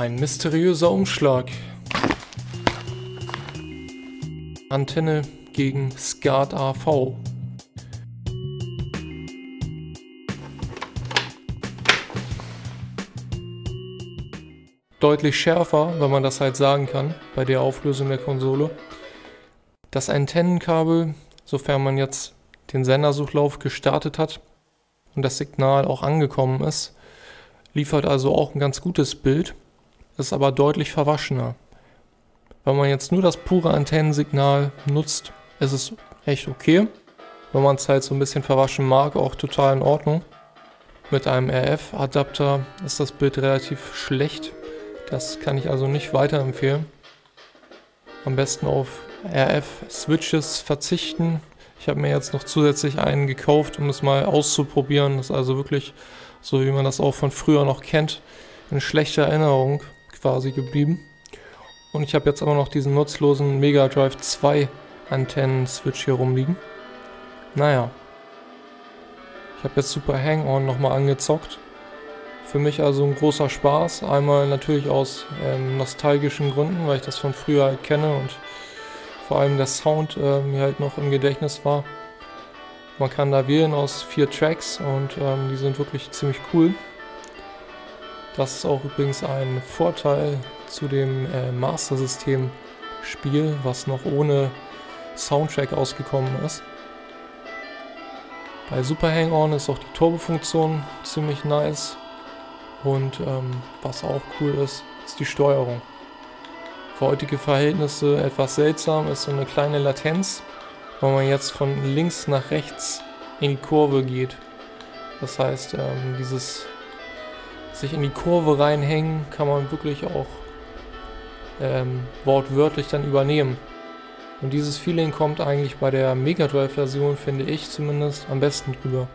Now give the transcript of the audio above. Ein mysteriöser Umschlag. Antenne gegen SCART AV. Deutlich schärfer, wenn man das halt sagen kann, bei der Auflösung der Konsole. Das Antennenkabel, sofern man jetzt den Sendersuchlauf gestartet hat und das Signal auch angekommen ist, liefert also auch ein ganz gutes Bild, ist aber deutlich verwaschener. Wenn man jetzt nur das pure Antennensignal nutzt, ist es echt okay. Wenn man es halt so ein bisschen verwaschen mag, auch total in Ordnung. Mit einem RF-Adapter ist das Bild relativ schlecht. Das kann ich also nicht weiterempfehlen. Am besten auf RF-Switches verzichten. Ich habe mir jetzt noch zusätzlich einen gekauft, um es mal auszuprobieren. Das ist also wirklich, so wie man das auch von früher noch kennt, in schlechter Erinnerung quasi geblieben. Und ich habe jetzt aber noch diesen nutzlosen Mega Drive 2 Antennen-Switch hier rumliegen. Naja. Ich habe jetzt Super Hang-On nochmal angezockt. Für mich also ein großer Spaß, einmal natürlich aus nostalgischen Gründen, weil ich das von früher halt kenne und vor allem der Sound mir halt noch im Gedächtnis war. Man kann da wählen aus 4 Tracks und die sind wirklich ziemlich cool. Das ist auch übrigens ein Vorteil zu dem Master System Spiel, was noch ohne Soundtrack ausgekommen ist. Bei Super Hang-On ist auch die Turbo-Funktion ziemlich nice. Und was auch cool ist, ist die Steuerung. Für heutige Verhältnisse etwas seltsam, ist so eine kleine Latenz, wenn man jetzt von links nach rechts in die Kurve geht. Das heißt, dieses sich in die Kurve reinhängen kann man wirklich auch wortwörtlich dann übernehmen. Und dieses Feeling kommt eigentlich bei der Mega Drive Version, finde ich zumindest, am besten drüber.